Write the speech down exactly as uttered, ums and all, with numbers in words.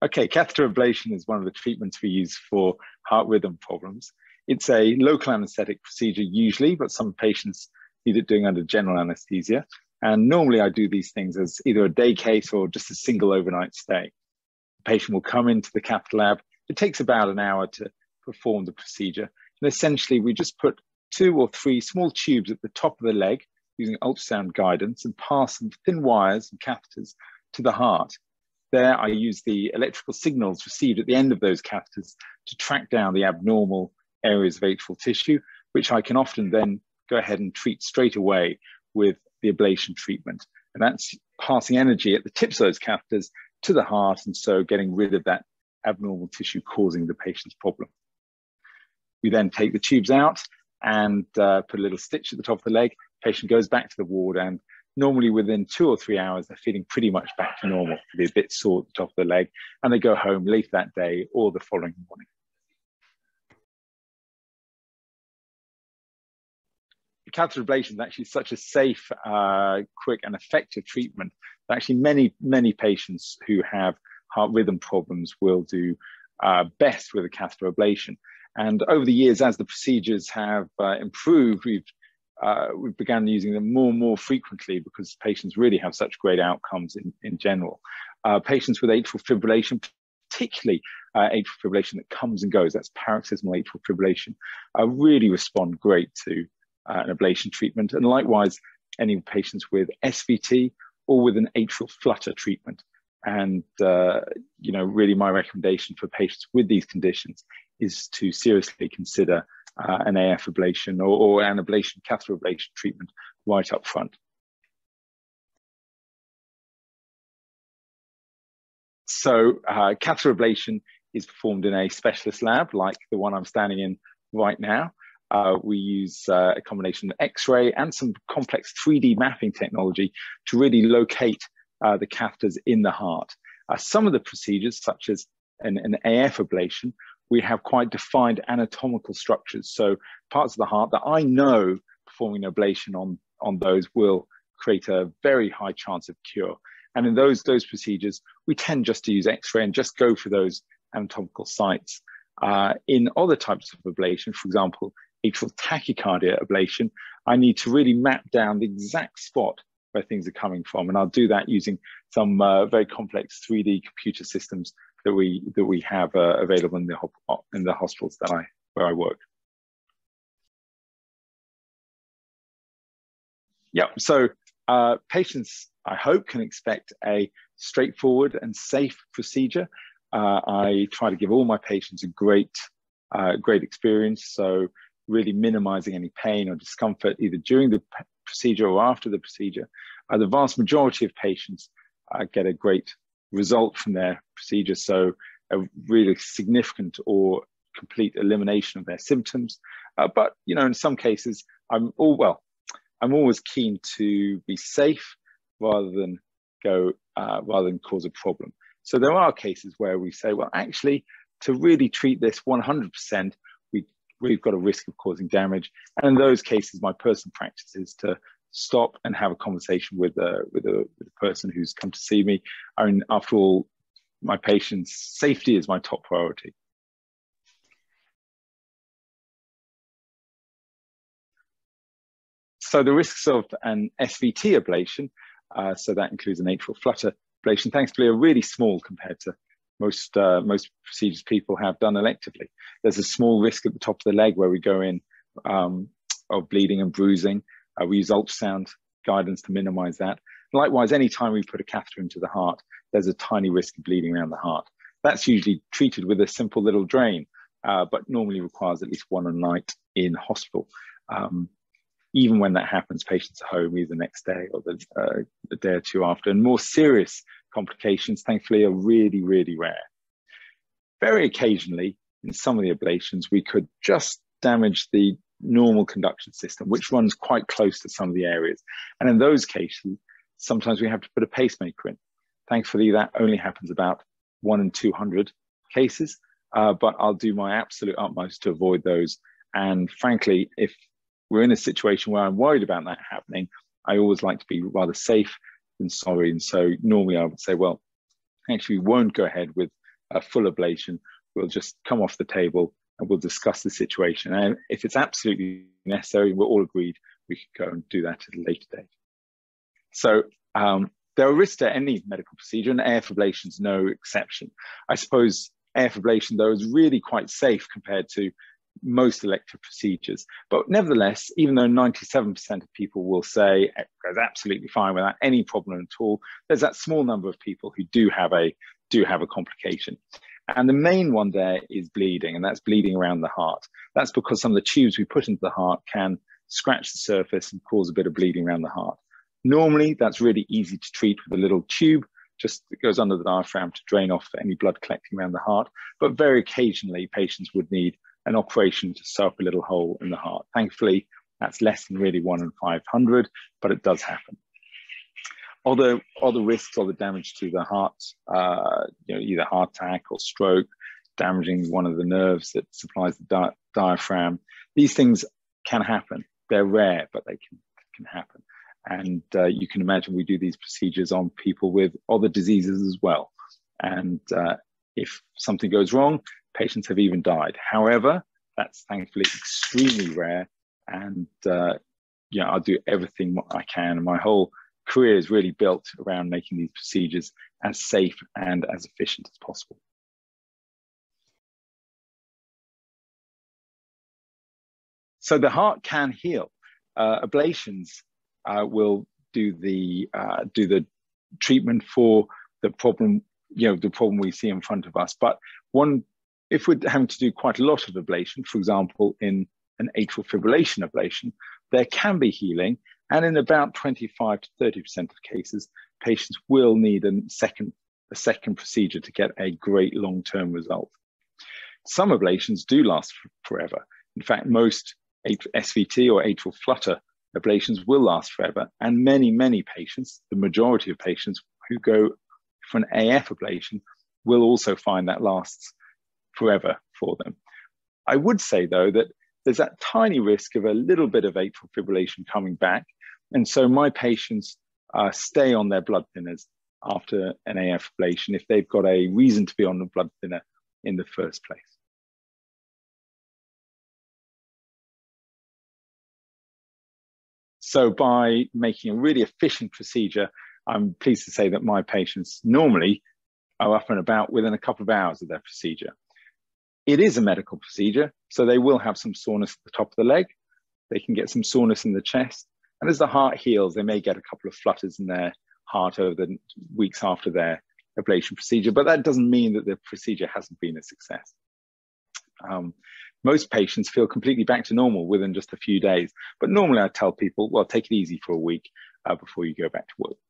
Okay, catheter ablation is one of the treatments we use for heart rhythm problems. It's a local anesthetic procedure usually, but some patients need it doing under general anesthesia. And normally I do these things as either a day case or just a single overnight stay. The patient will come into the cath lab. It takes about an hour to perform the procedure. And essentially we just put two or three small tubes at the top of the leg using ultrasound guidance and pass some thin wires and catheters to the heart. There, I use the electrical signals received at the end of those catheters to track down the abnormal areas of atrial tissue, which I can often then go ahead and treat straight away with the ablation treatment. And that's passing energy at the tips of those catheters to the heart, and so getting rid of that abnormal tissue causing the patient's problem. We then take the tubes out and uh, put a little stitch at the top of the leg. Patient goes back to the ward, and normally within two or three hours, they're feeling pretty much back to normal. They're a bit sore at the top of the leg, and they go home late that day or the following morning. Catheter ablation is actually such a safe, uh, quick and effective treatment. Actually, many, many patients who have heart rhythm problems will do uh, best with a catheter ablation. And over the years, as the procedures have uh, improved, we've Uh, we began using them more and more frequently because patients really have such great outcomes in, in general. Uh, patients with atrial fibrillation, particularly uh, atrial fibrillation that comes and goes, that's paroxysmal atrial fibrillation, uh, really respond great to uh, an ablation treatment. And likewise, any patients with S V T or with an atrial flutter treatment. And, uh, you know, really my recommendation for patients with these conditions is to seriously consider Uh, an A F ablation or, or an ablation, catheter ablation treatment right up front. So uh, catheter ablation is performed in a specialist lab like the one I'm standing in right now. Uh, we use uh, a combination of X-ray and some complex three D mapping technology to really locate uh, the catheters in the heart. Uh, some of the procedures, such as an, an A F ablation, we have quite defined anatomical structures. So parts of the heart that I know performing an ablation on, on those will create a very high chance of cure. And in those, those procedures, we tend just to use X-ray and just go for those anatomical sites. Uh, in other types of ablation, for example, atrial tachycardia ablation, I need to really map down the exact spot where things are coming from. And I'll do that using some uh, very complex three D computer systems that we that we have uh, available in the in the hospitals that I where I work. Yeah, so uh, patients, I hope, can expect a straightforward and safe procedure. Uh, I try to give all my patients a great uh, great experience, so really minimizing any pain or discomfort either during the procedure or after the procedure. Uh, the vast majority of patients uh, get a great result from their procedure, so a really significant or complete elimination of their symptoms. Uh, but you know, in some cases, I'm all well. I'm always keen to be safe rather than go uh, rather than cause a problem. So there are cases where we say, well, actually, to really treat this one hundred percent, we we've got a risk of causing damage. And in those cases, my personal practice is to stop and have a conversation with a, with a, with a person who's come to see me. I mean, after all, my patient's safety is my top priority. So the risks of an S V T ablation, uh, so that includes an atrial flutter ablation, thankfully are really small compared to most, uh, most procedures people have done electively. There's a small risk at the top of the leg where we go in um, of bleeding and bruising. Uh, we use ultrasound guidance to minimize that. Likewise, anytime we put a catheter into the heart, there's a tiny risk of bleeding around the heart. That's usually treated with a simple little drain, uh, but normally requires at least one night in hospital. Um, even when that happens, patients are home either the next day or the, uh, the day or two after. And more serious complications, thankfully, are really, really rare. Very occasionally, in some of the ablations, we could just damage the normal conduction system, which runs quite close to some of the areas. And in those cases, sometimes we have to put a pacemaker in. Thankfully, that only happens about one in two hundred cases, uh, but I'll do my absolute utmost to avoid those. And frankly, if we're in a situation where I'm worried about that happening, I always like to be rather safe than sorry. And so normally I would say, well, actually we won't go ahead with a full ablation, we'll just come off the table and we'll discuss the situation. And if it's absolutely necessary, we're all agreed, we could go and do that at a later date. So um, there are risks to any medical procedure, and air fibrillation is no exception. I suppose air fibrillation, though, is really quite safe compared to most elective procedures. But nevertheless, even though ninety-seven percent of people will say it goes absolutely fine without any problem at all, there's that small number of people who do have a, do have a complication. And the main one there is bleeding, and that's bleeding around the heart. That's because some of the tubes we put into the heart can scratch the surface and cause a bit of bleeding around the heart. Normally, that's really easy to treat with a little tube, just that goes under the diaphragm to drain off any blood collecting around the heart. But very occasionally, patients would need an operation to sew up a little hole in the heart. Thankfully, that's less than really one in five hundred, but it does happen. Although other risks or the damage to the heart, uh, you know, either heart attack or stroke, damaging one of the nerves that supplies the di diaphragm, these things can happen. They're rare, but they can, can happen. And uh, you can imagine we do these procedures on people with other diseases as well. And uh, if something goes wrong, patients have even died. However, that's thankfully extremely rare. And uh, you know, I'll do everything I can. My whole career is really built around making these procedures as safe and as efficient as possible. So the heart can heal. Uh, ablations uh, will do the uh, do the treatment for the problem, you know, the problem we see in front of us. But one, if we're having to do quite a lot of ablation, for example, in an atrial fibrillation ablation, there can be healing. And in about twenty-five to thirty percent of cases, patients will need a second, a second procedure to get a great long-term result. Some ablations do last forever. In fact, most S V T or atrial flutter ablations will last forever. And many, many patients, the majority of patients who go for an A F ablation will also find that lasts forever for them. I would say, though, that there's that tiny risk of a little bit of atrial fibrillation coming back. And so my patients uh, stay on their blood thinners after an A F ablation if they've got a reason to be on the blood thinner in the first place. So by making a really efficient procedure, I'm pleased to say that my patients normally are up and about within a couple of hours of their procedure. It is a medical procedure, so they will have some soreness at the top of the leg. They can get some soreness in the chest. And as the heart heals, they may get a couple of flutters in their heart over the weeks after their ablation procedure, but that doesn't mean that the procedure hasn't been a success. Um, most patients feel completely back to normal within just a few days, but normally I tell people, well, take it easy for a week uh, before you go back to work.